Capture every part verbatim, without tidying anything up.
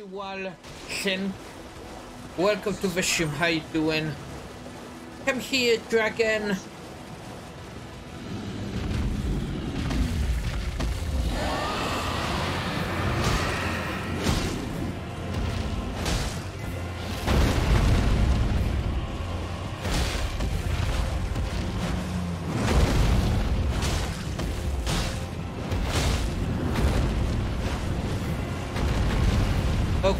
Virtual Shin. Welcome to the stream, how you doing? Come here, dragon.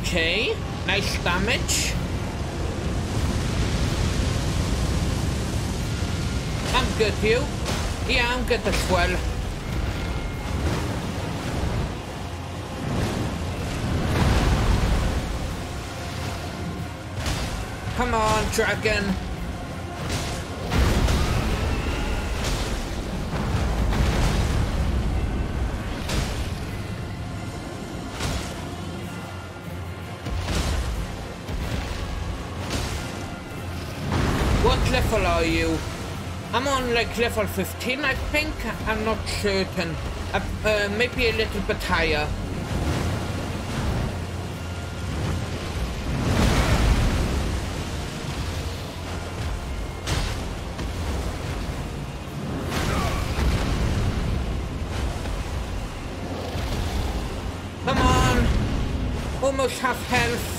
Okay, nice damage. I'm good, you? Yeah, I'm good as well. Come on, dragon. What level are you? I'm on like level fifteen, I think. I'm not certain. Uh, uh, maybe a little bit higher. Come on! Almost half health.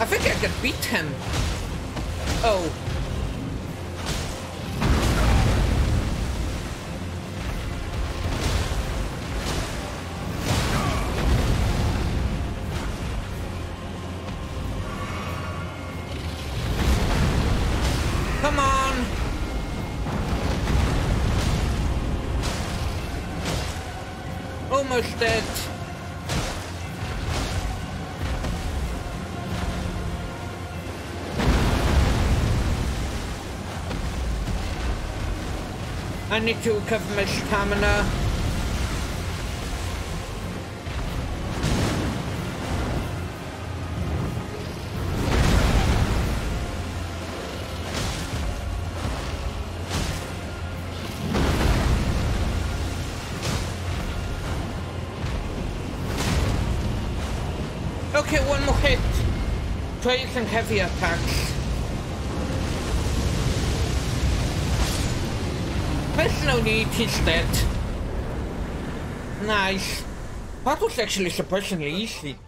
I think I could beat him. Oh. Come on. Almost dead. I need to recover my stamina. Okay, one more hit. Try some heavy attacks. There's no need, he's dead. Nice. That was actually surprisingly easy.